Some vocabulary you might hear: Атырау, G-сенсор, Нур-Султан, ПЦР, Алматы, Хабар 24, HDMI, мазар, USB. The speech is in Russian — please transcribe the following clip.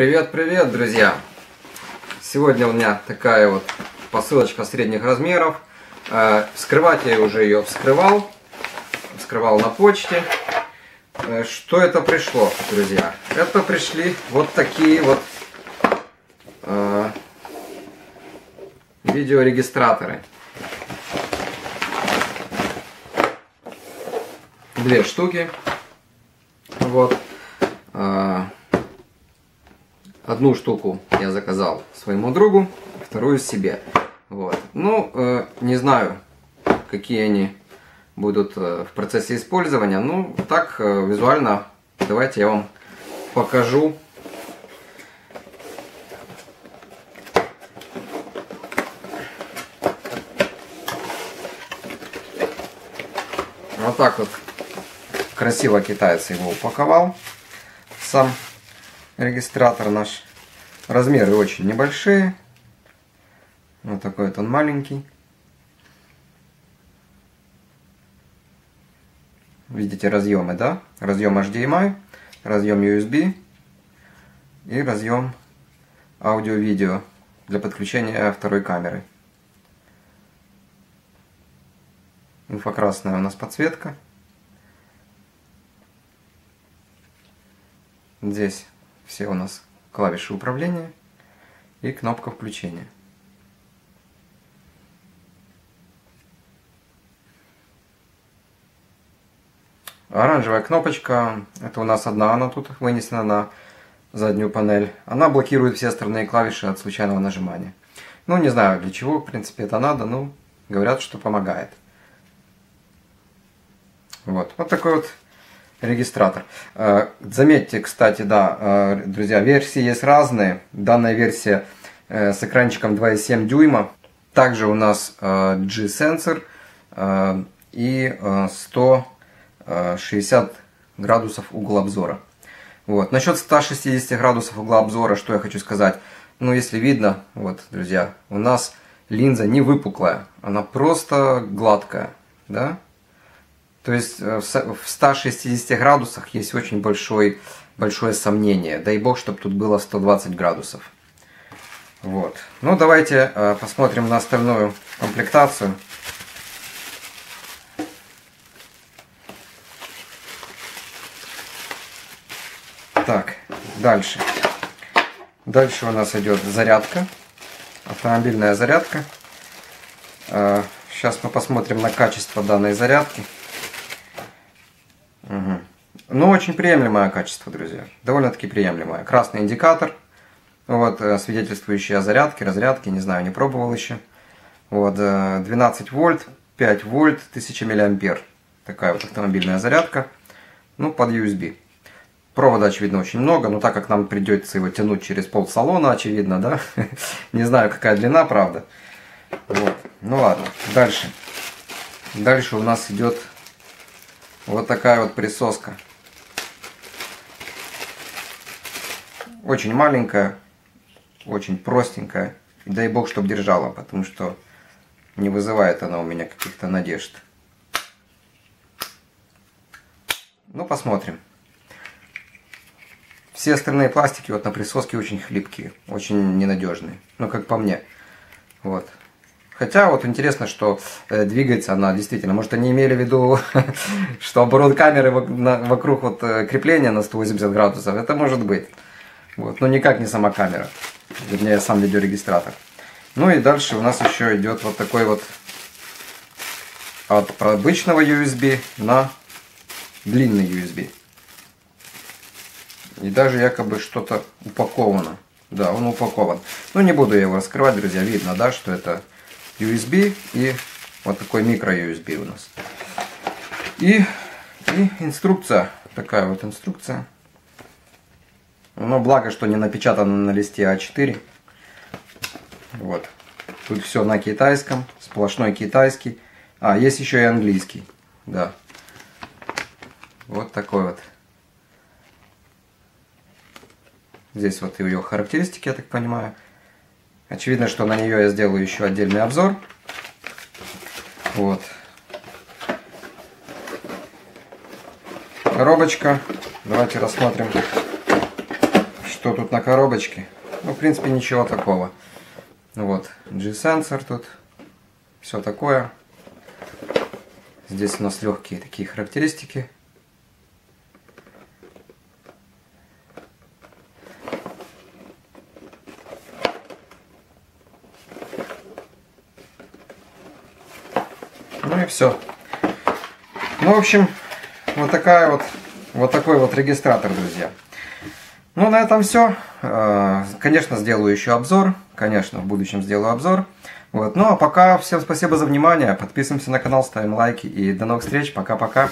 Привет, друзья! Сегодня у меня такая вот посылочка средних размеров. Вскрывать я уже ее вскрывал на почте. Что это пришло, друзья? Это пришли вот такие вот видеорегистраторы. Две штуки. Вот. Одну штуку я заказал своему другу, вторую себе. Вот. Ну, не знаю, какие они будут в процессе использования. Ну, так визуально давайте я вам покажу. Вот так вот красиво китайцы его упаковал. Сам регистратор наш. Размеры очень небольшие. Вот такой вот он маленький. Видите разъемы, да? Разъем HDMI, разъем USB и разъем аудио-видео для подключения второй камеры. Инфракрасная у нас подсветка. Здесь все у нас клавиши управления и кнопка включения. Оранжевая кнопочка, это у нас одна, она тут вынесена на заднюю панель. Она блокирует все остальные клавиши от случайного нажимания. Ну, не знаю для чего, в принципе, это надо, но говорят, что помогает. Вот такой вот регистратор. Заметьте, кстати, да, друзья, версии есть разные. Данная версия с экранчиком 2,7 дюйма. Также у нас G-сенсор и 160 градусов угла обзора. Вот. Насчет 160 градусов угла обзора, что я хочу сказать. Ну, если видно, вот, друзья, у нас линза не выпуклая, она просто гладкая, да? То есть в 160 градусах есть очень большое сомнение. Дай бог, чтобы тут было 120 градусов. Вот. Ну, давайте посмотрим на остальную комплектацию. Так, дальше. Дальше у нас идет зарядка. Автомобильная зарядка. Сейчас мы посмотрим на качество данной зарядки. Угу. Ну, очень приемлемое качество, друзья. Довольно-таки приемлемое. Красный индикатор, вот, свидетельствующий о зарядке, разрядке, не знаю, не пробовал еще. Вот, 12 вольт, 5 вольт, 1000 миллиампер. Такая вот автомобильная зарядка. Ну, под USB. Провода, очевидно, очень много, но так как нам придется его тянуть через полсалона, очевидно, да? Не знаю, какая длина, правда. Вот. Ну, ладно. Дальше. Дальше у нас идет... Вот такая вот присоска. Очень маленькая, очень простенькая. И дай бог, чтобы держала, потому что не вызывает она у меня каких-то надежд. Ну, посмотрим. Все остальные пластики вот на присоске очень хлипкие, очень ненадежные. Ну, как по мне. Вот. Хотя вот интересно, что двигается она действительно. Может, они имели в виду, что оборот камеры вокруг вот крепления на 180 градусов. Это может быть. Вот. Но никак не сама камера. Вернее, сам видеорегистратор. Ну и дальше у нас еще идет вот такой вот от обычного USB на длинный USB. И даже якобы что-то упаковано. Да, он упакован. Ну, не буду я его раскрывать, друзья. Видно, да, что это... USB и вот такой микро USB у нас. И инструкция. Такая вот инструкция. Но благо, что не напечатано на листе А4. Вот. Тут все на китайском. Сплошной китайский. А, есть еще и английский. Да. Вот такой вот. Здесь вот ее характеристики, я так понимаю. Очевидно, что на нее я сделаю еще отдельный обзор. Вот. Коробочка. Давайте рассмотрим, что тут на коробочке. Ну, в принципе, ничего такого. Вот, G-сенсор тут, все такое. Здесь у нас легкие такие характеристики. Ну и все. Ну, в общем, вот такой вот регистратор, друзья. Ну, на этом все. Конечно, сделаю еще обзор. Конечно, в будущем сделаю обзор. Вот. Ну, а пока всем спасибо за внимание. Подписываемся на канал, ставим лайки. И до новых встреч. Пока-пока.